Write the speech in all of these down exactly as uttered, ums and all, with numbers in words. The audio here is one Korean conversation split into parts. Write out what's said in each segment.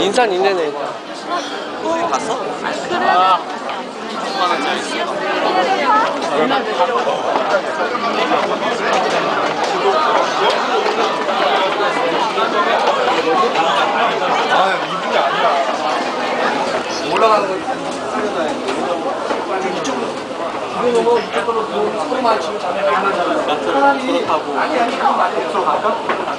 인산 인내네. 거기 갔어? 그래. 아, 이천만 원짜리 있어. 아, 이분이 아니야. 올라가는 거 틀려놔야 이쪽으로. 이거 뭐 이쪽으로 소리만 지금 잡아야 되는 사람이 그렇다고. 아니, 아니, 그건 맞아요. 들어갈까?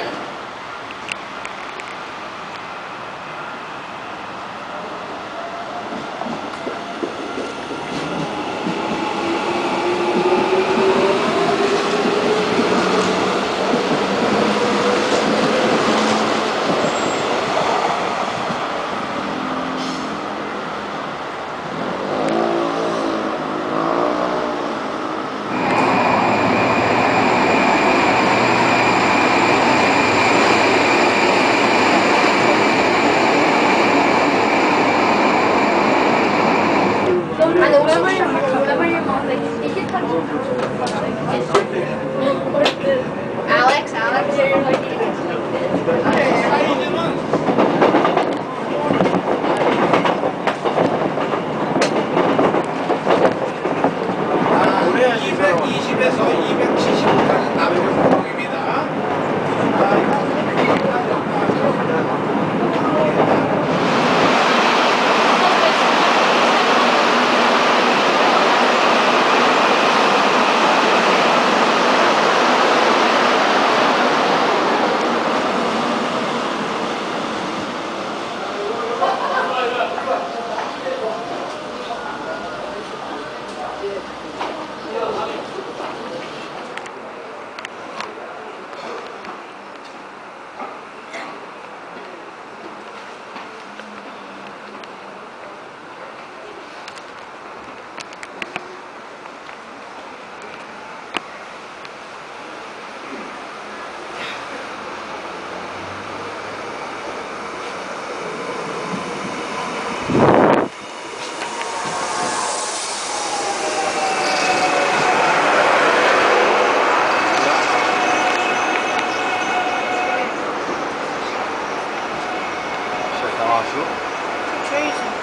I 나왔어? 트레이지.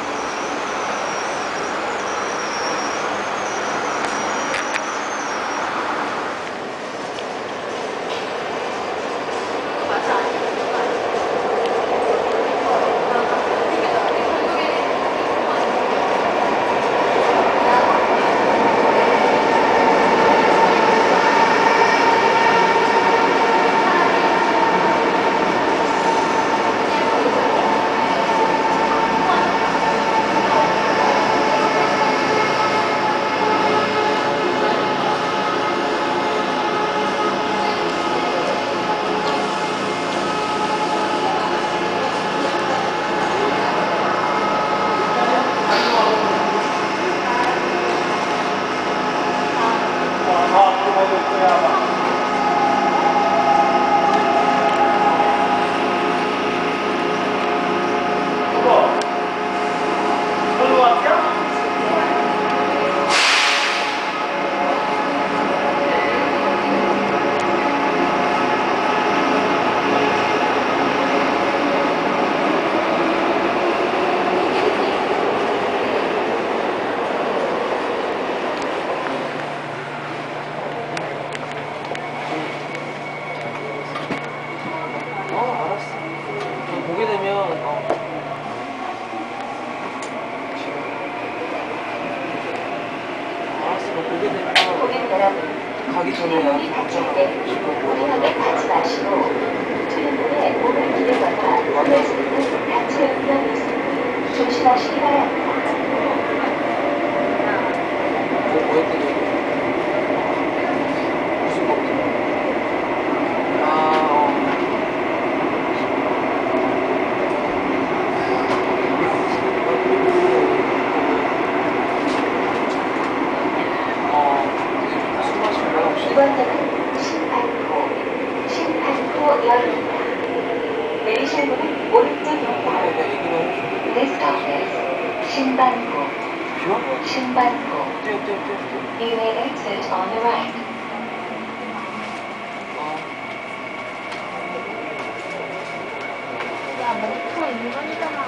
가기 전에 나는 봤잖아. 가지 마시고 트림에 몸을 기대다가 원래는 하체에 부담했습니다. 조심하시기 바랍니다. 뭐 했더니 무슨 먹더니 아 이번에는 신팔구, 신팔구 열입니다. 내리실 문은 오른쪽 옆으로. This office, 신반구, 신반구. You will exit on the right. 야, 목표가 일반이잖아. 아,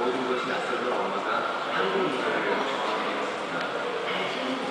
모든 것이 낯설던 엄마가 한국 문화를 정확히 배웠습니다.